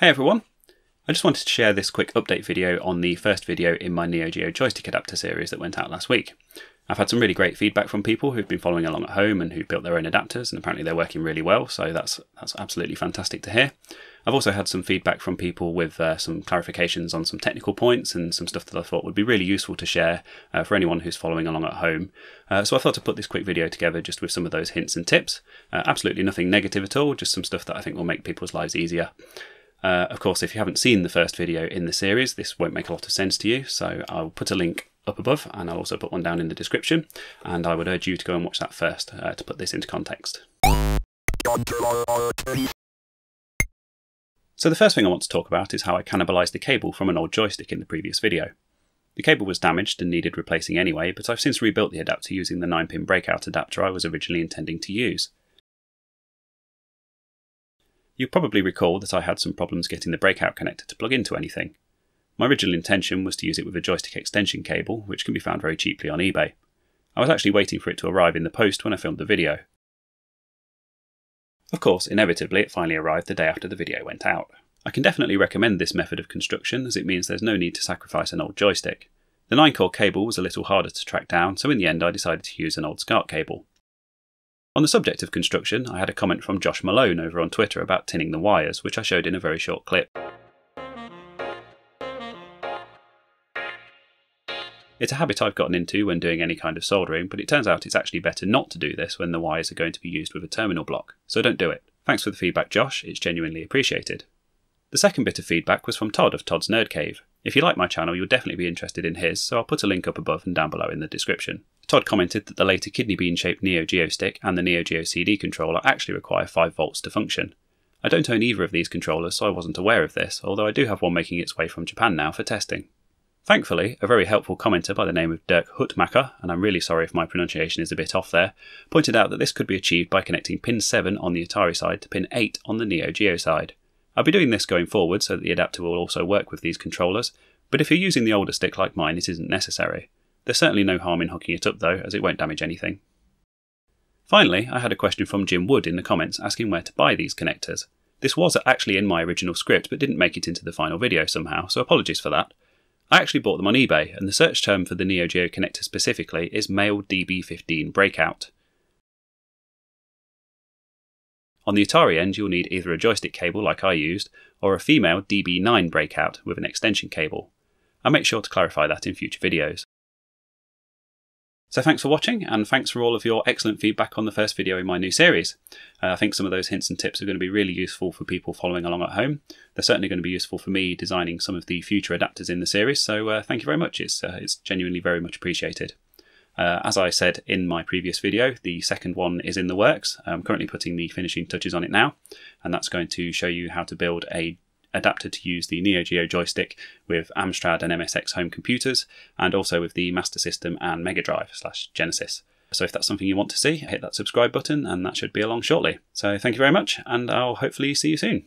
Hey everyone, I just wanted to share this quick update video on the first video in my Neo Geo joystick adapter series that went out last week. I've had some really great feedback from people who've been following along at home and who built their own adapters, and apparently they're working really well, so that's absolutely fantastic to hear. I've also had some feedback from people with some clarifications on some technical points and some stuff that I thought would be really useful to share for anyone who's following along at home. So I thought I'd put this quick video together just with some of those hints and tips. Absolutely nothing negative at all, just some stuff that I think will make people's lives easier. Of course, if you haven't seen the first video in the series, this won't make a lot of sense to you, so I'll put a link up above and I'll also put one down in the description, and I would urge you to go and watch that first to put this into context. So the first thing I want to talk about is how I cannibalised the cable from an old joystick in the previous video. The cable was damaged and needed replacing anyway, but I've since rebuilt the adapter using the 9-pin breakout adapter I was originally intending to use. You probably recall that I had some problems getting the breakout connector to plug into anything. My original intention was to use it with a joystick extension cable, which can be found very cheaply on eBay. I was actually waiting for it to arrive in the post when I filmed the video. Of course, inevitably it finally arrived the day after the video went out. I can definitely recommend this method of construction, as it means there's no need to sacrifice an old joystick. The 9-core cable was a little harder to track down, so in the end I decided to use an old SCART cable. On the subject of construction, I had a comment from Josh Malone over on Twitter about tinning the wires, which I showed in a very short clip. It's a habit I've gotten into when doing any kind of soldering, but it turns out it's actually better not to do this when the wires are going to be used with a terminal block, so don't do it. Thanks for the feedback, Josh, it's genuinely appreciated. The second bit of feedback was from Todd of Todd's Nerd Cave. If you like my channel, you'll definitely be interested in his, so I'll put a link up above and down below in the description. Todd commented that the later kidney bean shaped Neo Geo stick and the Neo Geo CD controller actually require 5 volts to function. I don't own either of these controllers, so I wasn't aware of this, although I do have one making its way from Japan now for testing. Thankfully, a very helpful commenter by the name of Dirk Hutmacher, and I'm really sorry if my pronunciation is a bit off there, pointed out that this could be achieved by connecting pin 7 on the Atari side to pin 8 on the Neo Geo side. I'll be doing this going forward so that the adapter will also work with these controllers, but if you're using the older stick like mine, it isn't necessary. There's certainly no harm in hooking it up though, as it won't damage anything. Finally, I had a question from Jim Wood in the comments asking where to buy these connectors. This was actually in my original script but didn't make it into the final video somehow, so apologies for that. I actually bought them on eBay, and the search term for the Neo Geo connector specifically is male DB15 breakout. On the Atari end, you'll need either a joystick cable like I used, or a female DB9 breakout with an extension cable. I'll make sure to clarify that in future videos. So thanks for watching, and thanks for all of your excellent feedback on the first video in my new series. I think some of those hints and tips are going to be really useful for people following along at home. They're certainly going to be useful for me designing some of the future adapters in the series, so thank you very much, it's genuinely very much appreciated. As I said in my previous video, the second one is in the works. I'm currently putting the finishing touches on it now, and that's going to show you how to build an adapter to use the Neo Geo joystick with Amstrad and MSX home computers, and also with the Master System and Mega Drive / Genesis. So if that's something you want to see, hit that subscribe button and that should be along shortly. So thank you very much, and I'll hopefully see you soon.